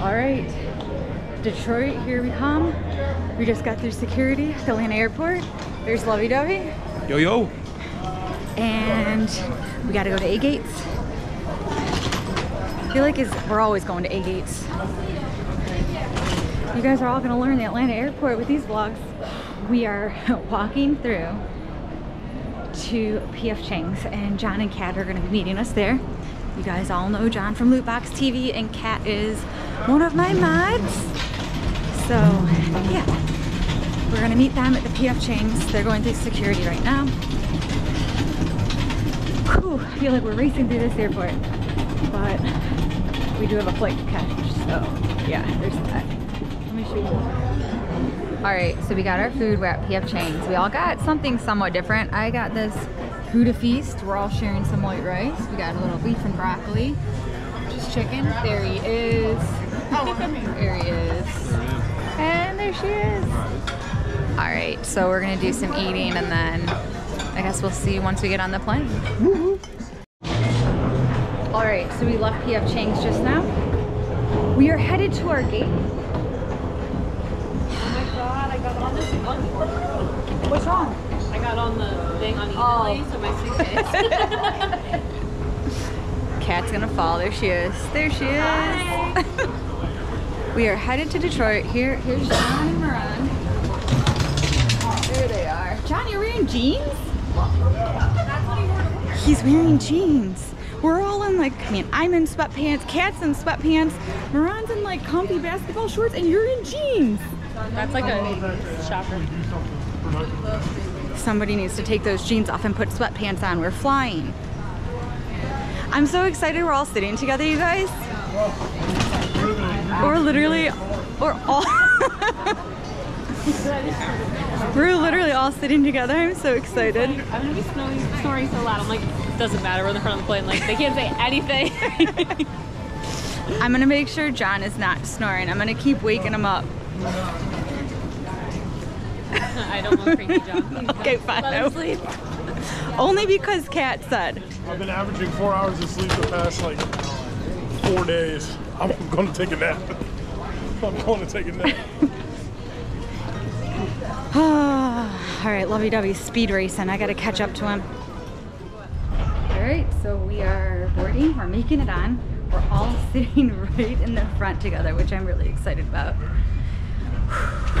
All right, Detroit, here we come. We just got through security, Atlanta Airport. There's Lovey Dovey. Yo, yo. And we gotta go to A-Gates. I feel like we're always going to A-Gates. You guys are all gonna learn the Atlanta Airport with these vlogs. We are walking through to PF Chang's, and John and Kat are gonna be meeting us there. You guys all know John from Loot Box TV, and Kat is one of my mods. So yeah, we're gonna meet them at the PF Chang's. They're going through security right now. Whew, I feel like we're racing through this airport, but we do have a flight to catch, so yeah, there's that. Let me show you. All right, so we got our food. We're at PF Chang's. We all got something somewhat different. I got this Huda feast. We're all sharing some white rice. We got a little beef and broccoli, just chicken. There he is. There he is. And there she is. All right, so we're gonna do some eating, and then I guess we'll see once we get on the plane. All right, so we left PF Chang's just now. We are headed to our gate. Oh my God, I got on this monkey. What's wrong? I got on the thing on easily, so my suitcase. Kat's gonna fall. There she is. There she is. We are headed to Detroit. Here's John and Moran. There they are. John, you're wearing jeans? He's wearing jeans. We're all in like, I mean, I'm in sweatpants, Kat's in sweatpants, Moran's in like comfy basketball shorts, and you're in jeans. That's like a shocker. Somebody needs to take those jeans off and put sweatpants on. We're flying. I'm so excited we're all sitting together, you guys. We're all we're literally all sitting together. I'm so excited. I'm gonna be snoring so loud. I'm like, it doesn't matter. We're in the front of the plane. Like, they can't say anything. I'm gonna make sure John is not snoring. I'm gonna keep waking him up. I don't want crazy John. Okay, fine. Let him sleep. Only because Kat said. I've been averaging 4 hours of sleep the past like 4 days. I'm gonna take a nap. I'm gonna take a nap. All right, Lovey Dovey speed racing. I gotta catch up to him. All right, so we are boarding. We're making it on. We're all sitting right in the front together, which I'm really excited about.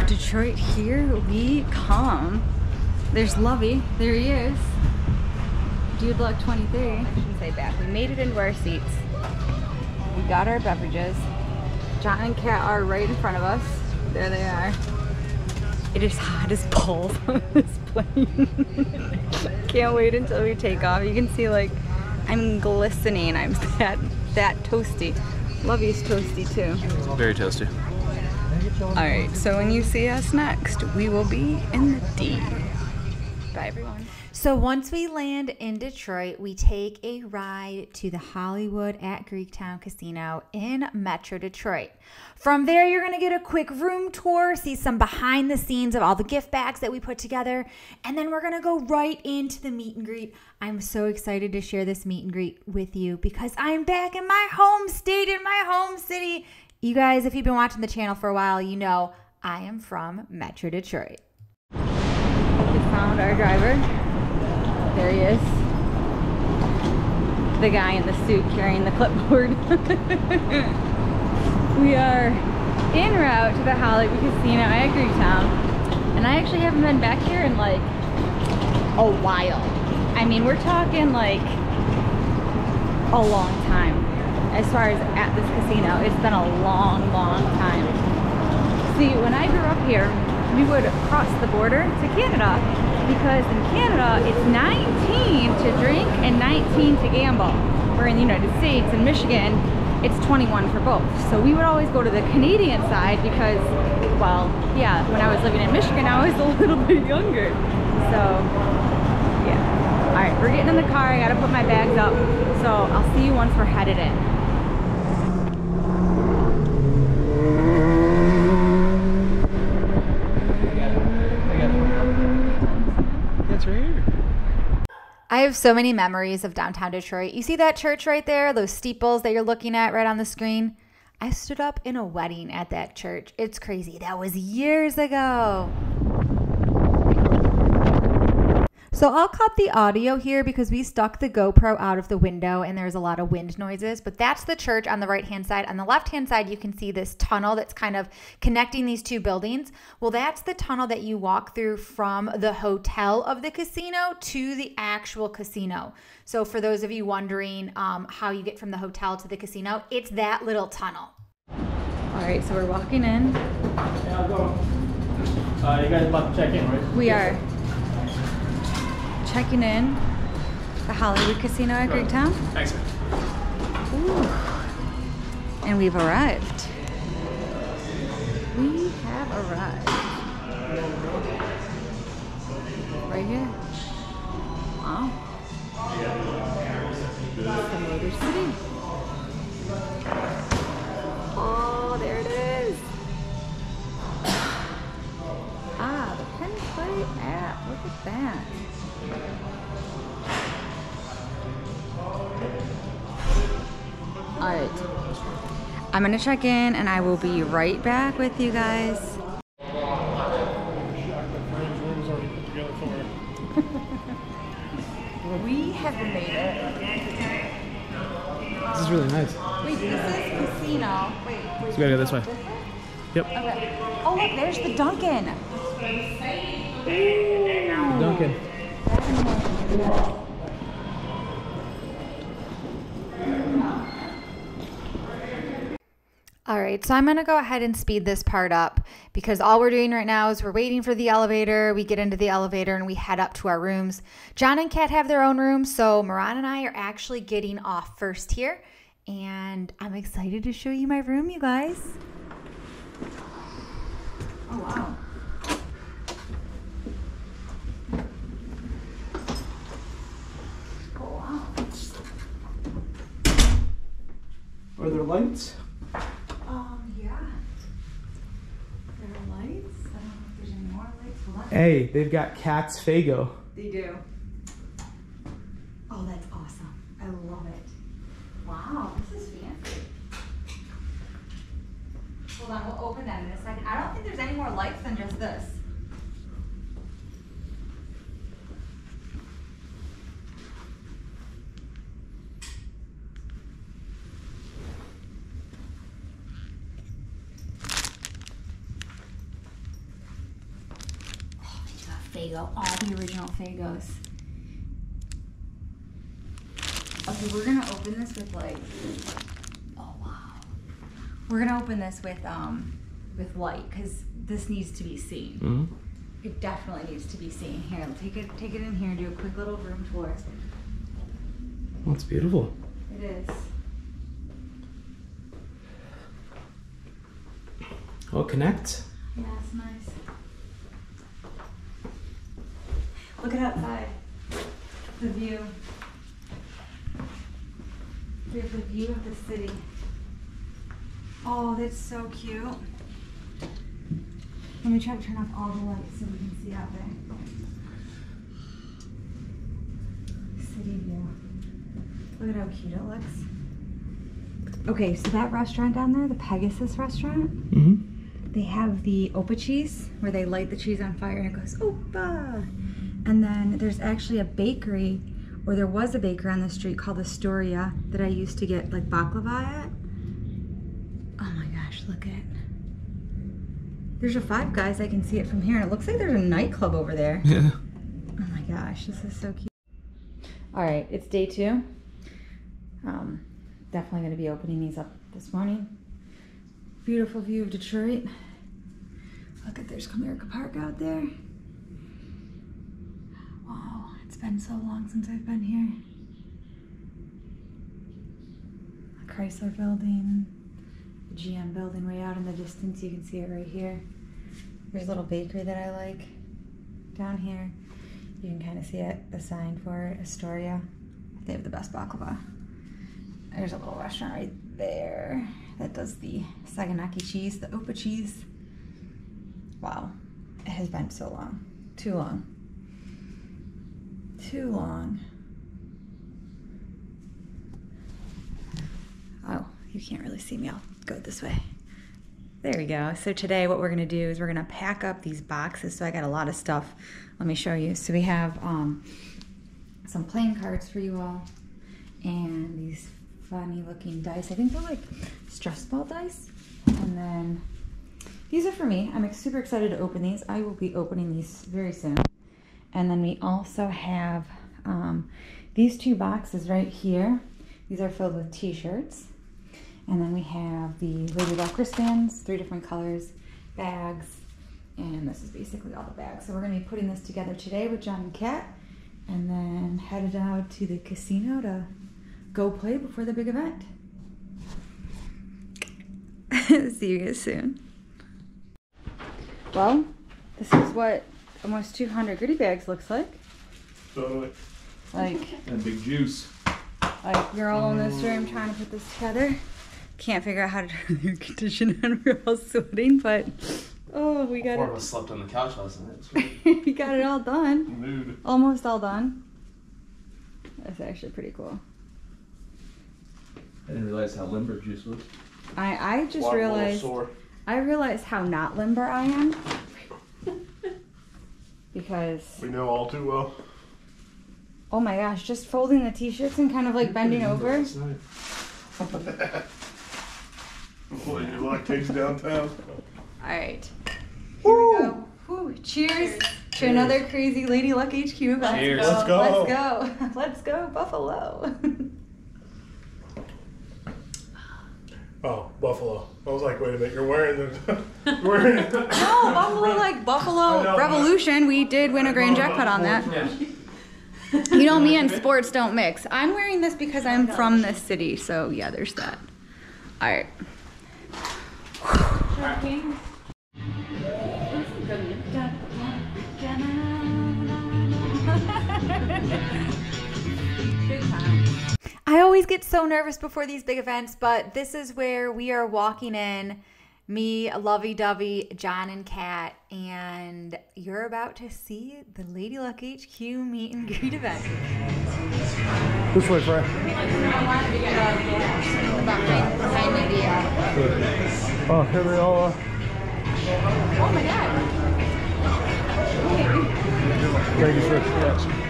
Detroit, here we come. There's Lovey. There he is. DudeLuck23. I shouldn't say that. We made it into our seats. We got our beverages. John and Kat are right in front of us. There they are. It is hot as balls on this plane. Can't wait until we take off. You can see, like, I'm glistening. I'm that toasty. Lovey's toasty too. Very toasty. All right, so when you see us next, we will be in the D. Bye, everyone. So once we land in Detroit, we take a ride to the Hollywood at Greektown Casino in Metro Detroit. From there, you're going to get a quick room tour, see some behind the scenes of all the gift bags that we put together, and then we're going to go right into the meet and greet. I'm so excited to share this meet and greet with you because I'm back in my home state, in my home city. You guys, if you've been watching the channel for a while, you know I am from Metro Detroit. We found our driver. There he is. The guy in the suit carrying the clipboard. We are en route to the Hollywood Casino at Greektown. And I actually haven't been back here in like a while. I mean, we're talking like a long time. As far as at this casino, it's been a long, long time. See, when I grew up here, we would cross the border to Canada because in Canada, it's 19 to drink and 19 to gamble. We're in the United States, in Michigan, it's 21 for both. So we would always go to the Canadian side because, well, yeah, when I was living in Michigan, I was a little bit younger. So, yeah. All right, we're getting in the car. I gotta put my bags up. So I'll see you once we're headed in. I have so many memories of downtown Detroit. You see that church right there, those steeples that you're looking at right on the screen? I stood up in a wedding at that church. It's crazy. That was years ago. So I'll cut the audio here because we stuck the GoPro out of the window and there's a lot of wind noises, but that's the church on the right-hand side. On the left-hand side, you can see this tunnel that's kind of connecting these two buildings. Well, that's the tunnel that you walk through from the hotel of the casino to the actual casino. So for those of you wondering how you get from the hotel to the casino, it's that little tunnel. All right, so we're walking in. Yeah, I'll go. You guys about to check in, right? We are. Checking in the Hollywood Casino at Greektown. Excellent. Ooh. And we've arrived. We have arrived. Right here. Wow. The Motor City. Oh, there it is. Ah, the Penn Play app. Look at that. Alright, I'm gonna check in and I will be right back with you guys. We have made it. This is really nice. Wait, this is casino. Wait, so we gotta go this way. Yep. Okay. Oh look, there's the Dunkin'. Ooh. Dunkin'. All right, so I'm gonna go ahead and speed this part up because all we're doing right now is we're waiting for the elevator. We get into the elevator and we head up to our rooms. John and Kat have their own rooms, so Moran and I are actually getting off first here, and I'm excited to show you my room, you guys. Oh wow. Are there lights? Yeah. There are lights. I don't know if there's any more lights left. Hey, they've got Kat's Faygo. They do. Oh, that's awesome. I love it. Wow, this is fancy. Hold on, we'll open that in a second. I don't think there's any more lights than just this. Faygo, all the original Faygos. Okay, we're gonna open this with like, oh wow. We're gonna open this with light because this needs to be seen. Mm-hmm. It definitely needs to be seen. Here, take it in here and do a quick little room tour. Oh, it's beautiful. It is. Oh, it connects. Yeah, it's nice. Look at outside, the view. We have the view of the city. Oh, that's so cute. Let me try to turn off all the lights so we can see out there. City view. Look at how cute it looks. Okay, so that restaurant down there, the Pegasus restaurant, mm-hmm. They have the Opa cheese, where they light the cheese on fire and it goes, Opa! And then there's actually a bakery, or there was a bakery on the street called Astoria that I used to get like baklava at. Oh my gosh, look at it. There's a Five Guys, I can see it from here, and it looks like there's a nightclub over there. Yeah. Oh my gosh, this is so cute. All right, it's day two. Definitely gonna be opening these up this morning. Beautiful view of Detroit. Look at, there's Comerica Park out there. It's been so long since I've been here. The Chrysler building, the GM building way out in the distance, you can see it right here. There's a little bakery that I like down here. You can kind of see it, the sign for it, Astoria. They have the best baklava. There's a little restaurant right there that does the Saganaki cheese, the Opa cheese. Wow, it has been so long, too long. Too long. Oh, you can't really see me. I'll go this way. There we go. So today what we're going to do is we're going to pack up these boxes. So I got a lot of stuff. Let me show you. So we have some playing cards for you all and these funny looking dice. I think they're like stress ball dice. And then these are for me. I'm super excited to open these. I will be opening these very soon. And then we also have these two boxes right here. These are filled with t-shirts. And then we have the Lady Luck wristbands, 3 different colors, bags, and this is basically all the bags. So we're going to be putting this together today with John and Kat, and then headed out to the casino to go play before the big event. See you guys soon. Well, this is what almost 200 goodie bags looks like. Totally. Like. And big juice. Like, we're all in this room trying to put this together. Can't figure out how to turn the air conditioner on. We're all sweating, but oh, we got it. 4 of us slept on the couch last night. We got it all done. Mood. Almost all done. That's actually pretty cool. I didn't realize how limber juice was. I just realized. I realized how not limber I am because we know all too well. Oh my gosh! Just folding the t-shirts and kind of like bending over. Boy, your luck takes downtown. Alright. Here we go. Woo. Cheers to another crazy Lady Luck HQ. Cheers. Let's go. Let's go. Let's go. Let's go, Buffalo. Oh, Buffalo. I was like, wait a minute, you're wearing the... No, Buffalo, like Buffalo Revolution. We did win a grand jackpot on that. Yeah. You know, me and sports don't mix. I'm wearing this because I'm from this city, so yeah, there's that. Alright. Shocking. I always get so nervous before these big events, but this is where we are walking in. Me, Lovey-Dovey, John and Kat, and you're about to see the Lady Luck HQ meet and greet event. Which way, Fred? Oh, here they all are. Oh my God. Thank you for the reaction.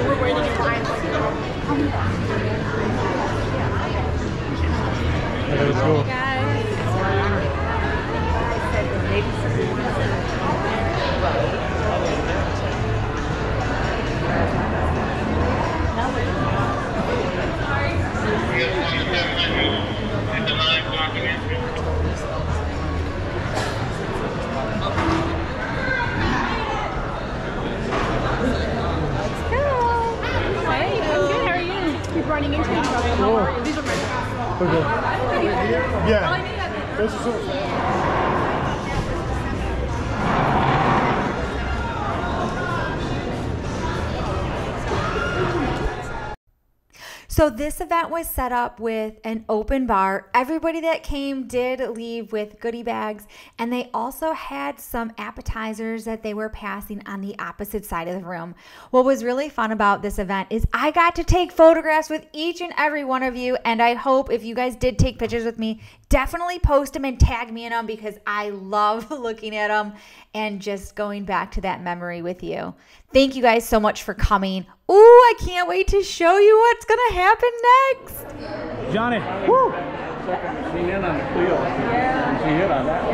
We're waiting in line. Cool. Running into each other. Cool. These are my yeah. This is So this event was set up with an open bar. Everybody that came did leave with goodie bags, and they also had some appetizers that they were passing on the opposite side of the room. What was really fun about this event is I got to take photographs with each and every one of you, and I hope if you guys did take pictures with me, definitely post them and tag me in them because I love looking at them and just going back to that memory with you. Thank you guys so much for coming. Ooh, I can't wait to show you what's gonna happen next. Johnny, woo! She hit on the wheel. She hit on that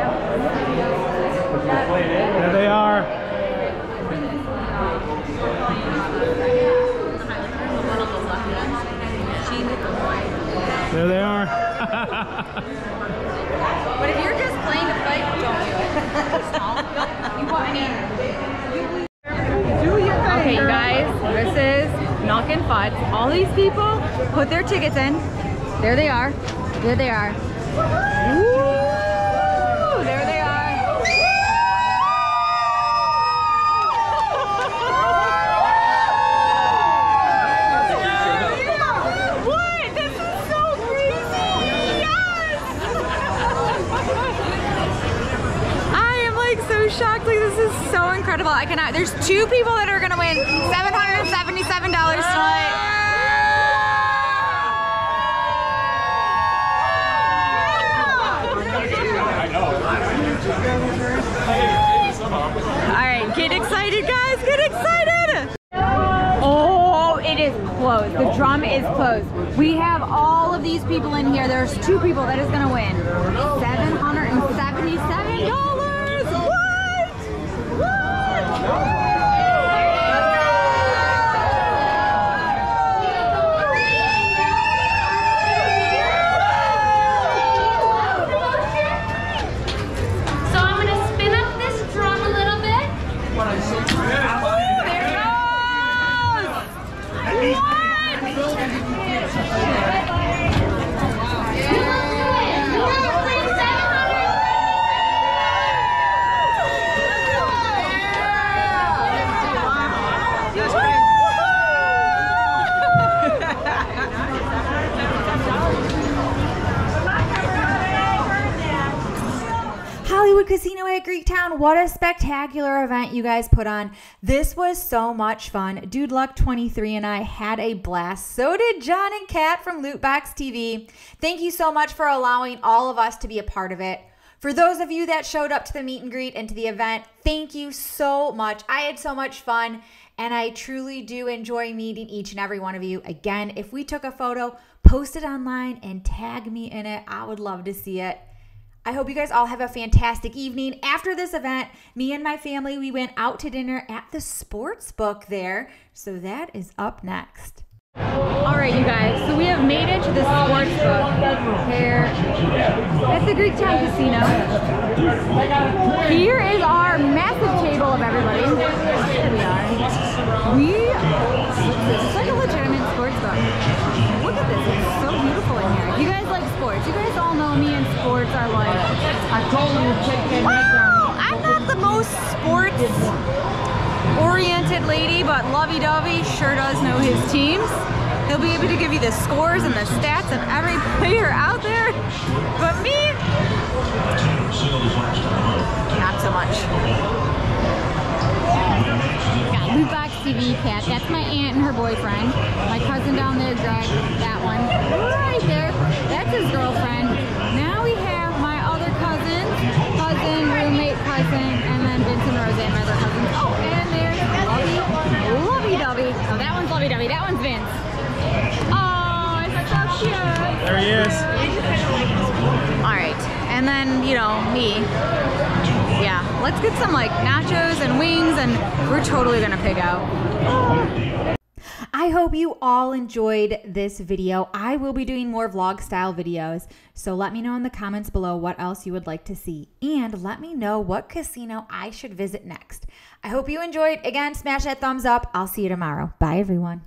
one. There they are. There they are. But if you're just playing a fight, don't do it. You want Okay, you guys, this is Knockin' Futs. All these people put their tickets in. There they are. There they are. Woo! There they are. What? This is so crazy! Yes! I am like so shocked. Like, this is so incredible. I cannot. There's 2 people that are going to win $777 tonight. closed. The drum is closed. We have all of these people in here. There's two people that is gonna win. $777. What? What? Casino at Greektown. What a spectacular event you guys put on. This was so much fun. DudeLuck23 and I had a blast. So did John and Kat from Loot Box TV. Thank you so much for allowing all of us to be a part of it. For those of you that showed up to the meet and greet and to the event, thank you so much. I had so much fun, and I truly do enjoy meeting each and every one of you. Again, if we took a photo, post it online, and tag me in it, I would love to see it. I hope you guys all have a fantastic evening. After this event, me and my family, we went out to dinner at the sports book there. So that is up next. All right, you guys, so we have made it to the sports book here at the Greektown Casino. Here is our massive table of everybody. Here we are. It's like a legitimate sports book. Look at this, it's so beautiful in here. You guys like sports. You guys all know me and sports are like... I told you to check that background. I'm not the most sports-oriented lady, but lovey-dovey sure does know his teams. He'll be able to give you the scores and the stats of every player out there, but me, not so much. Got Loot Box TV, Kat. That's my aunt and her boyfriend. My cousin down there, Greg, that one. Right there, that's his girlfriend. Now we have my other cousin, roommate cousin, and then Vincent and Roseanne, my other cousins. Oh, and there's Lovey-Dovey. Oh, that one's Lovey-Dovey, that one's Vince. Oh, it's so cute. There he is. All right, and then, you know, me. Yeah, let's get some like nachos and wings and we're totally gonna pig out. I hope you all enjoyed this video. I will be doing more vlog style videos. So let me know in the comments below what else you would like to see. And let me know what casino I should visit next. I hope you enjoyed. Again, smash that thumbs up. I'll see you tomorrow. Bye everyone.